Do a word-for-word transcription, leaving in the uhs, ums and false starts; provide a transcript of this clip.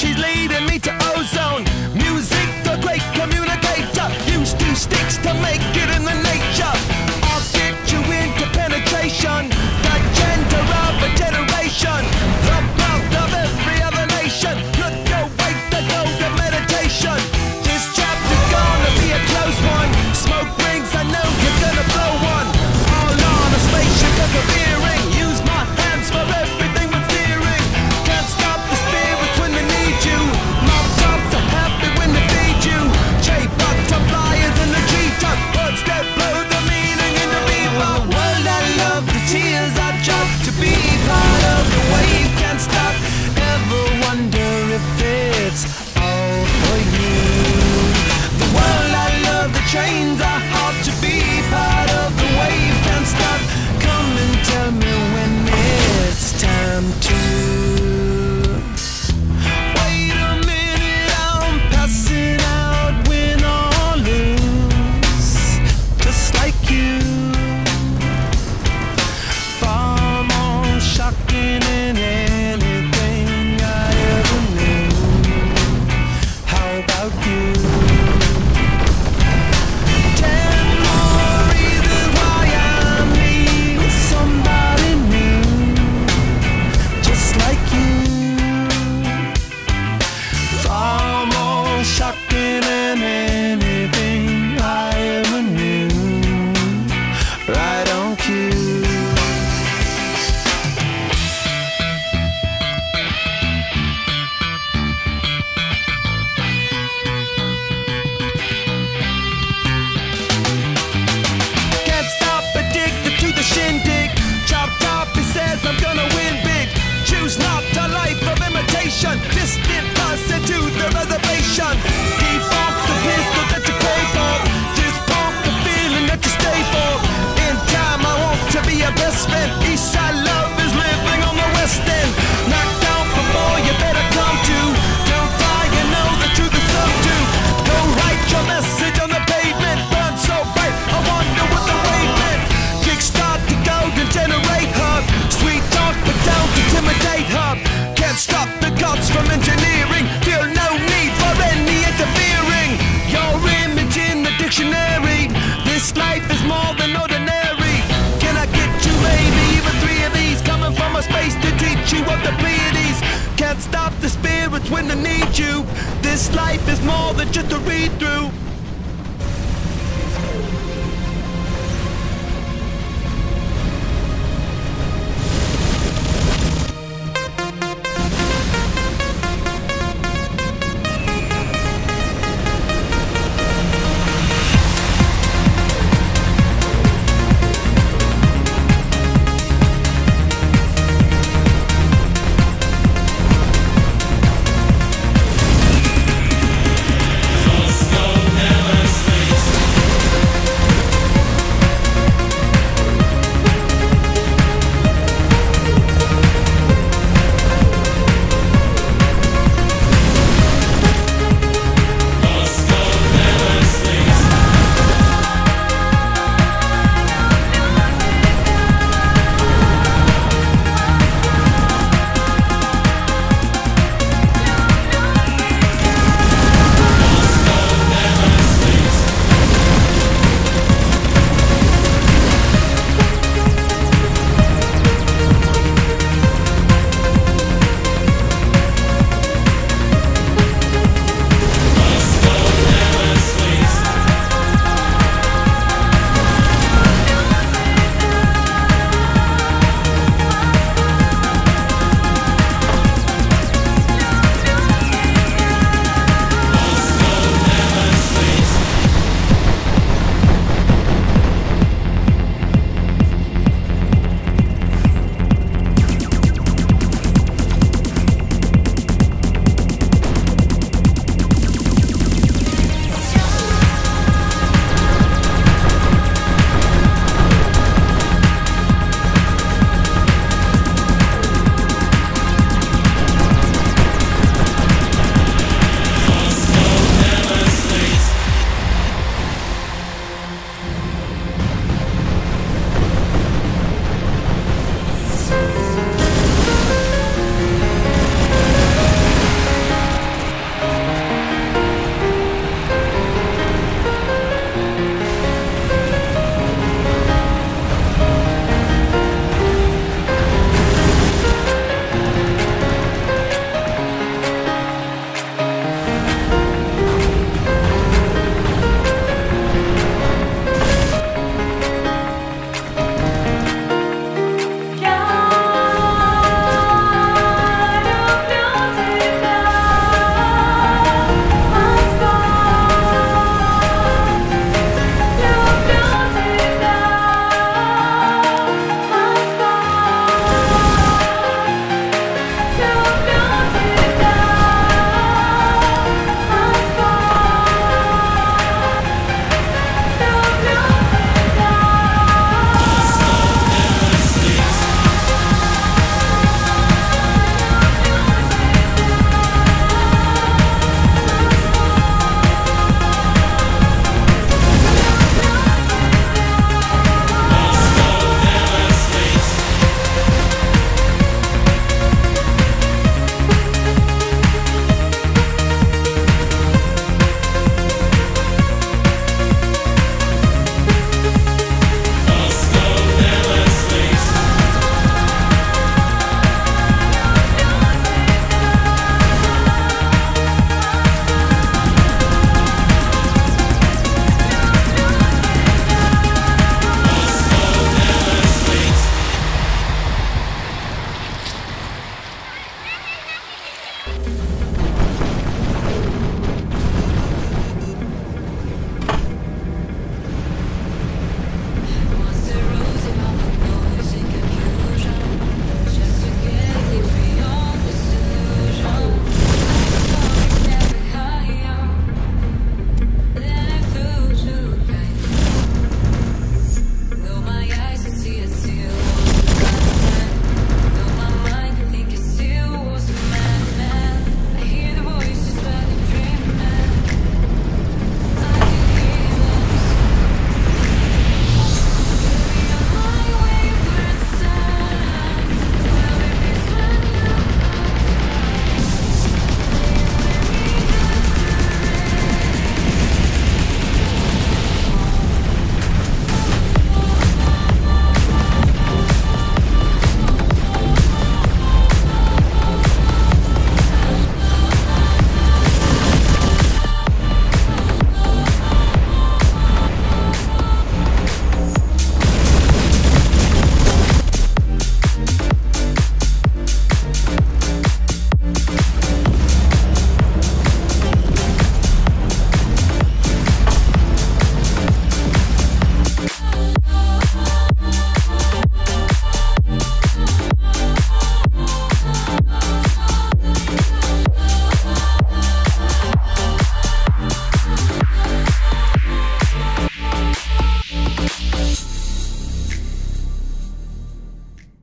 she's leading me to ozone. Music, the great communicator, used two sticks to make it in the nature. I'll get you into penetration, the gender of a generation, the mouth of every other nation. Look away, the gold of meditation. This chapter's gonna be a close one. Smoke rings, I know you're gonna blow one. All on a spaceship persevering, use my hands for everything. Distant person to the reservation. Default the pistol that you pay for. Just pump the feeling that you stay for. In time I want to be your best friend. Eastside love is living on the west end. Knock down for more, you better come to. Don't die, you know the truth is some do. Go write your message on the pavement. Burn so bright, I wonder what the wave meant. Kickstart the golden generate hub. Sweet talk but don't intimidate hub. Can't stop the gods from engineering, feel no need for any interfering. Your image in the dictionary, this life is more than ordinary. Can I get you maybe even three of these, coming from a space to teach you of the Pleiades? Can't stop the spirits when they need you, this life is more than just a read through.